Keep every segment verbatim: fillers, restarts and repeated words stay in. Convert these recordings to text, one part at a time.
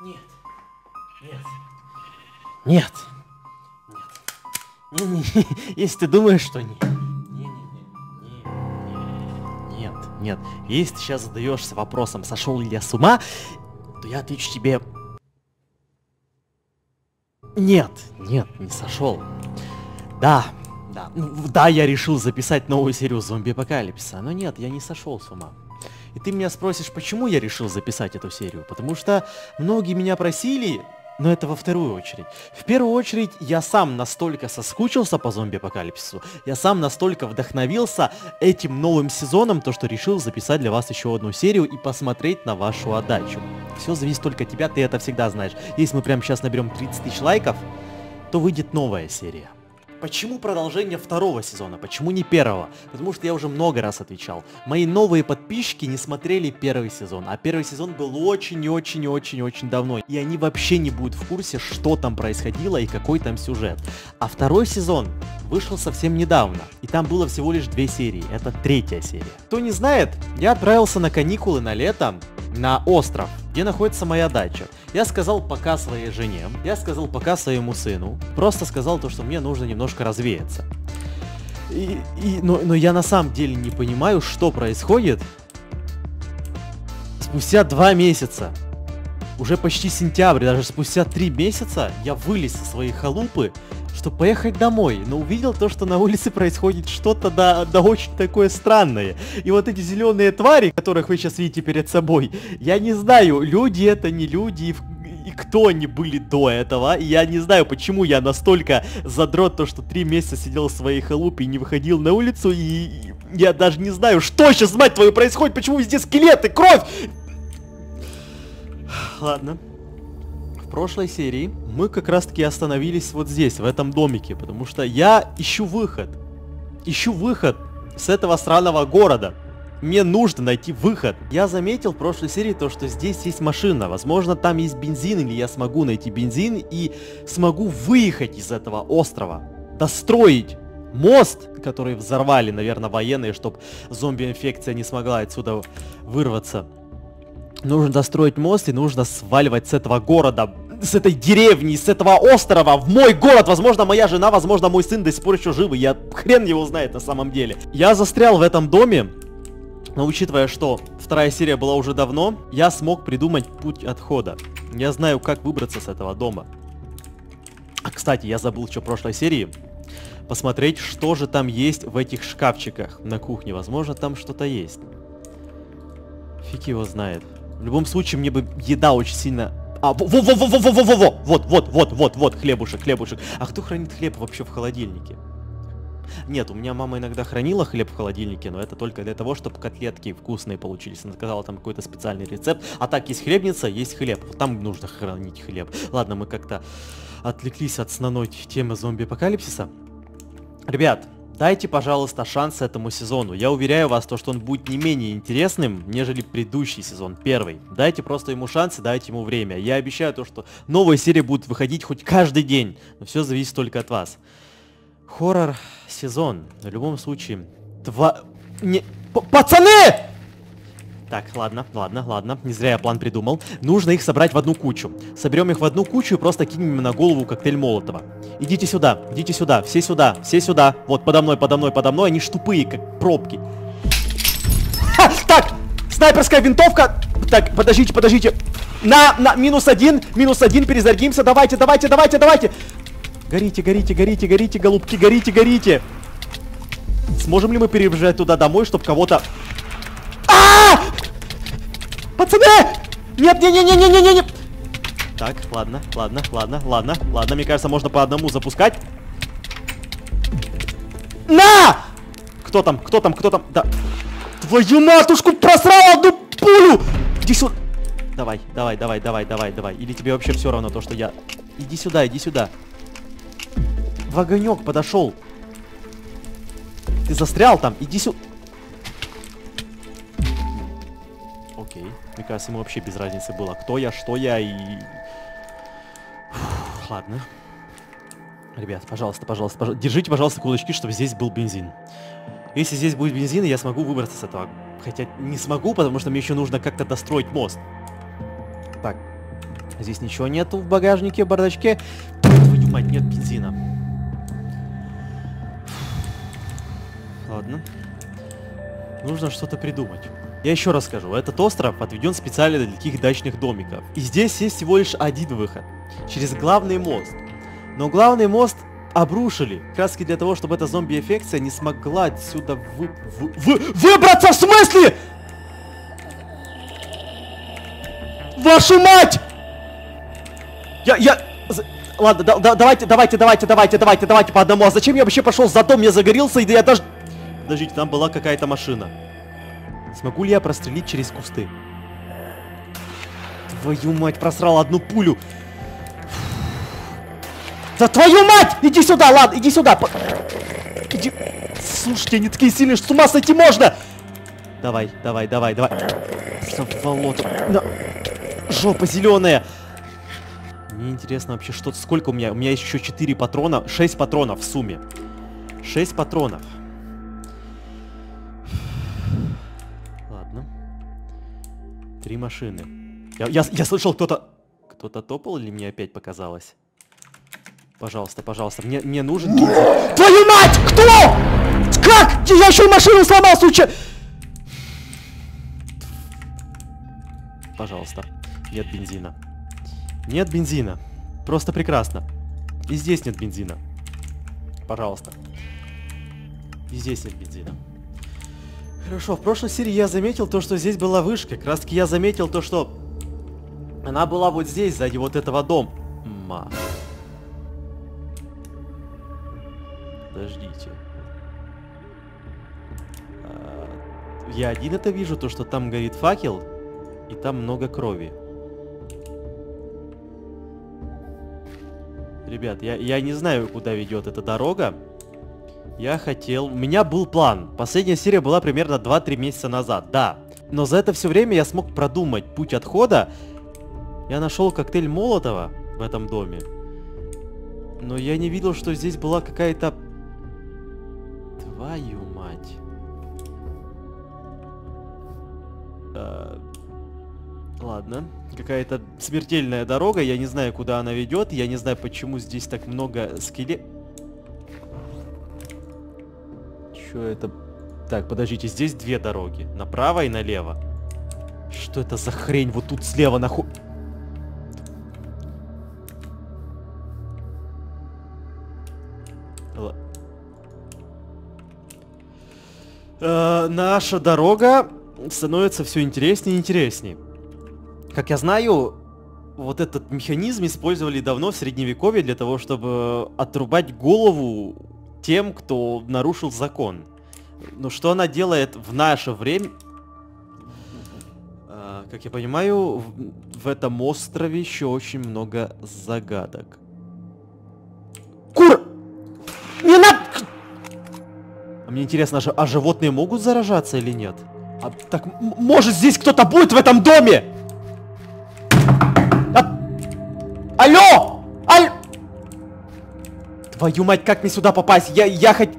Нет. Нет. Нет. Нет. Не, не, если ты думаешь, что нет. Не, не, не, не, нет. Нет. Если ты сейчас задаешься вопросом, сошел ли я с ума, то я отвечу тебе. Нет. Нет, не сошел. Да. Да. Да, я решил записать новую серию зомби-апокалипсиса, но нет, я не сошел с ума. И ты меня спросишь, почему я решил записать эту серию? Потому что многие меня просили, но это во вторую очередь. В первую очередь, я сам настолько соскучился по зомби-апокалипсису, я сам настолько вдохновился этим новым сезоном, то что решил записать для вас еще одну серию и посмотреть на вашу отдачу. Все зависит только от тебя, ты это всегда знаешь. Если мы прямо сейчас наберем тридцать тысяч лайков, то выйдет новая серия. Почему продолжение второго сезона? Почему не первого? Потому что я уже много раз отвечал. Мои новые подписчики не смотрели первый сезон, а первый сезон был очень-очень-очень-очень давно, и они вообще не будут в курсе, что там происходило и какой там сюжет. А второй сезон вышел совсем недавно, и там было всего лишь две серии, это третья серия. Кто не знает, я отправился на каникулы на лето на остров, где находится моя дача. Я сказал пока своей жене, я сказал пока своему сыну, просто сказал то, что мне нужно немножко развеяться. И, и, но, но я на самом деле не понимаю, что происходит. Спустя два месяца, уже почти сентябрь, даже спустя три месяца я вылез со своей халупы, чтобы поехать домой, но увидел то, что на улице происходит что-то да, да очень такое странное. И вот эти зеленые твари, которых вы сейчас видите перед собой, я не знаю, люди это не люди, и кто они были до этого, и я не знаю, почему я настолько задрот, то, что три месяца сидел в своей халупе и не выходил на улицу, и я даже не знаю, что сейчас, мать твою, происходит, почему везде скелеты, кровь! Ладно. В прошлой серии мы как раз таки остановились вот здесь, в этом домике, потому что я ищу выход. Ищу выход с этого сраного города. Мне нужно найти выход. Я заметил в прошлой серии то, что здесь есть машина. Возможно, там есть бензин, или я смогу найти бензин и смогу выехать из этого острова. Достроить мост, который взорвали, наверное, военные, чтобы зомби-инфекция не смогла отсюда вырваться. Нужно достроить мост и нужно сваливать с этого города, с этой деревни, с этого острова в мой город. Возможно, моя жена, возможно, мой сын до сих пор еще живы. Я хрен его знает на самом деле. Я застрял в этом доме, но учитывая, что вторая серия была уже давно, я смог придумать путь отхода. Я знаю, как выбраться с этого дома. А, кстати, я забыл еще в прошлой серии посмотреть, что же там есть в этих шкафчиках на кухне. Возможно, там что-то есть. Фиг его знает. В любом случае, мне бы еда очень сильно... А, во-во-во-во-во-во-во-во! Вот-вот-вот-вот-вот, хлебушек, хлебушек. А кто хранит хлеб вообще в холодильнике? Нет, у меня мама иногда хранила хлеб в холодильнике, но это только для того, чтобы котлетки вкусные получились. Она сказала там какой-то специальный рецепт. А так, есть хлебница, есть хлеб. Там нужно хранить хлеб. Ладно, мы как-то отвлеклись от основной темы зомби-апокалипсиса. Ребят... Дайте, пожалуйста, шанс этому сезону. Я уверяю вас, то, что он будет не менее интересным, нежели предыдущий сезон, первый. Дайте просто ему шанс и дайте ему время. Я обещаю то, что новые серии будут выходить хоть каждый день. Но все зависит только от вас. Хоррор-сезон. В любом случае... Два... Не... Пацаны! Так, ладно, ладно, ладно. Не зря я план придумал. Нужно их собрать в одну кучу. Соберем их в одну кучу и просто кинем им на голову коктейль Молотова. Идите сюда, идите сюда, все сюда, все сюда. Вот, подо мной, подо мной, подо мной. Они ж тупые, как пробки. Ха! Так, снайперская винтовка. Так, подождите, подождите. На, на, минус один, минус один, перезарядимся. Давайте, давайте, давайте, давайте. Горите, горите, горите, горите, голубки, горите, горите. Сможем ли мы перебежать туда домой, чтобы кого-то... Пацаны! Нет, не, не, не, не, не, не. Так, ладно, ладно, ладно, ладно, ладно. Мне кажется, можно по одному запускать. На! Кто там? Кто там? Кто там? Да. Твою матушку просрал одну пулю! Иди сюда. Давай, давай, давай, давай, давай, давай. Или тебе вообще все равно то, что я. Иди сюда, иди сюда. В огонек подошел. Ты застрял там? Иди сюда. Мне кажется, ему вообще без разницы было, кто я, что я и... Фух, ладно. Ребят, пожалуйста, пожалуйста, пожалуйста, держите, пожалуйста, кулачки, чтобы здесь был бензин. Если здесь будет бензин, я смогу выбраться с этого. Хотя не смогу, потому что мне еще нужно как-то достроить мост. Так, Здесь ничего нету в багажнике, в бардачке. Твою мать, нет бензина. Ладно. Нужно что-то придумать. Я еще раз скажу, этот остров отведен специально для таких дачных домиков. И здесь есть всего лишь один выход. Через главный мост. Но главный мост обрушили. Краски для того, чтобы эта зомби-эффекция не смогла отсюда вы... Вы... Вы... выбраться, в смысле? Вашу мать! Я... Я... Ладно, да, да, давайте, давайте, давайте, давайте, давайте, давайте по одному. А зачем я вообще пошел за дом? Я загорелся, и я даже... Подождите, там была какая-то машина. Смогу ли я прострелить через кусты? Твою мать, просрал одну пулю. Да твою мать! Иди сюда, ладно, иди сюда. По... Иди... Слушайте, они такие сильные, что с ума сойти можно. Давай, давай, давай, давай. Заволок. На... Жопа зеленая. Мне интересно вообще, что... Сколько у меня? У меня еще четыре патрона. шесть патронов в сумме. шесть патронов. Ладно. Три машины. Я, я, я слышал, кто-то... Кто-то топал или мне опять показалось? Пожалуйста, пожалуйста, мне, мне нужен... Твою мать! Кто? Как? Я еще машину сломал, случай! Пожалуйста. Нет бензина. Нет бензина. Просто прекрасно. И здесь нет бензина. Пожалуйста. И здесь нет бензина. Хорошо, в прошлой серии я заметил то, что здесь была вышка. Как раз таки я заметил то, что... Она была вот здесь, сзади вот этого дома. Подождите. Я один это вижу, то, что там горит факел, и там много крови. Ребят, я, я не знаю, куда ведет эта дорога. Я хотел... У меня был план. Последняя серия была примерно два-три месяца назад, да. Но за это все время я смог продумать путь отхода. Я нашел коктейль Молотова в этом доме. Но я не видел, что здесь была какая-то... Твою мать. А, ладно. Какая-то смертельная дорога. Я не знаю, куда она ведет. Я не знаю, почему здесь так много скелет... Чё это? Так, подождите. Здесь две дороги. Направо и налево. Что это за хрень? Вот тут слева нахуй... Э, наша дорога становится все интереснее и интереснее. Как я знаю, вот этот механизм использовали давно в средневековье для того, чтобы отрубать голову тем, кто нарушил закон. Но что она делает в наше время? Э, как я понимаю, в, в этом острове еще очень много загадок. Кур! Не надо! Мне интересно, а животные могут заражаться или нет? А, так, может здесь кто-то будет в этом доме? А... Алло! Аль... Твою мать, как мне сюда попасть? Я, я хоть...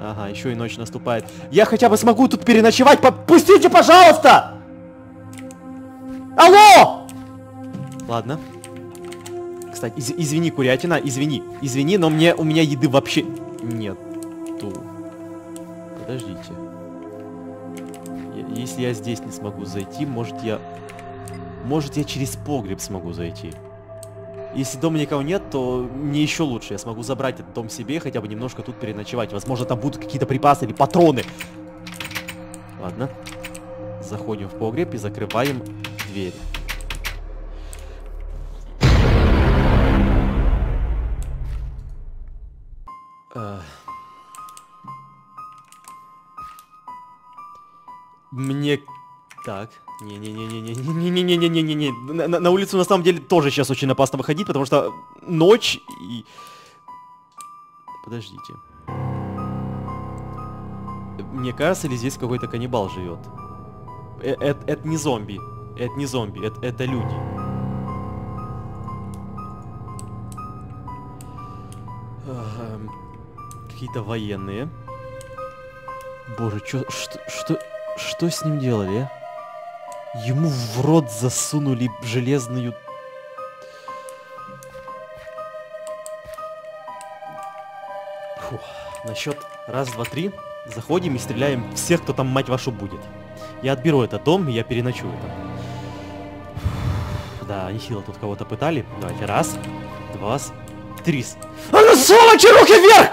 Ага, еще и ночь наступает. Я хотя бы смогу тут переночевать. Пустите, пожалуйста! Алло! Ладно. Кстати, из извини, курятина, извини. Извини, но мне, у меня еды вообще нет. Подождите. Если я здесь не смогу зайти, может я... Может я через погреб смогу зайти. Если дома никого нет, то мне еще лучше. Я смогу забрать этот дом себе и хотя бы немножко тут переночевать. Возможно, там будут какие-то припасы или патроны. Ладно. Заходим в погреб и закрываем дверь. Мне... Так. Не-не-не-не-не-не-не-не-не-не-не. На, на, на улицу на самом деле тоже сейчас очень опасно выходить, потому что ночь и... Подождите. Мне кажется, или здесь какой-то каннибал живет? Это не зомби. Это не зомби. Это, это люди. Какие-то военные. Боже, чё... Что... что... Что с ним делали, а? Ему в рот засунули железную... Фух. На счет раз, два, три. Заходим и стреляем всех, кто там, мать вашу, будет. Я отберу этот дом, и я переночую там. Да, нехило тут кого-то пытали. Давайте раз, два, три. А ну, сволочи, руки вверх!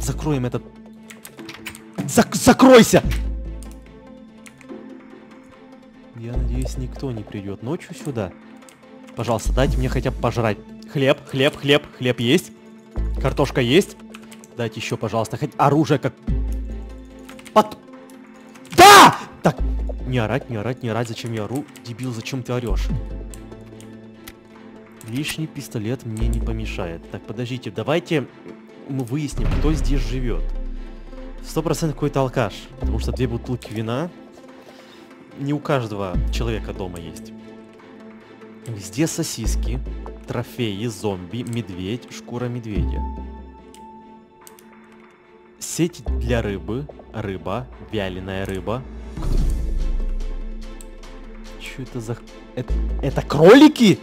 Закроем этот... Зак... Закройся! Я надеюсь, никто не придет ночью сюда. Пожалуйста, дайте мне хотя бы пожрать. Хлеб, хлеб, хлеб, хлеб есть. Картошка есть. Дайте еще, пожалуйста, хоть оружие как... Под... Да! Так, не орать, не орать, не орать. Зачем я ору? Дебил, зачем ты орешь? Лишний пистолет мне не помешает. Так, подождите, давайте мы выясним, кто здесь живет. Сто процентов какой-то алкаш, потому что две бутылки вина не у каждого человека дома есть. Везде сосиски, трофеи, зомби, медведь, шкура медведя. Сеть для рыбы, рыба, вяленая рыба. Чё это за... Это, это кролики?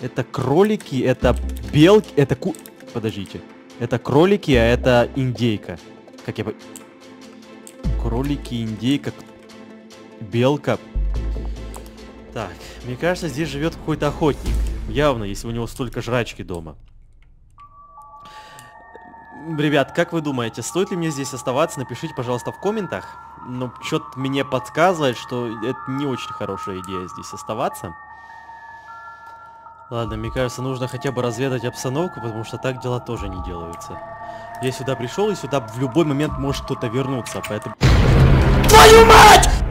Это кролики, это белки, это ку... Подождите. Это кролики, а это индейка. Как я... Кролики, индейка, белка. Так, мне кажется, здесь живет какой-то охотник. Явно, если у него столько жрачки дома. Ребят, как вы думаете, стоит ли мне здесь оставаться? Напишите, пожалуйста, в комментах. Но что-то мне подсказывает, что это не очень хорошая идея здесь оставаться. Ладно, мне кажется, нужно хотя бы разведать обстановку, потому что так дела тоже не делаются. Я сюда пришел, и сюда в любой момент может кто-то вернуться, поэтому... Твою мать!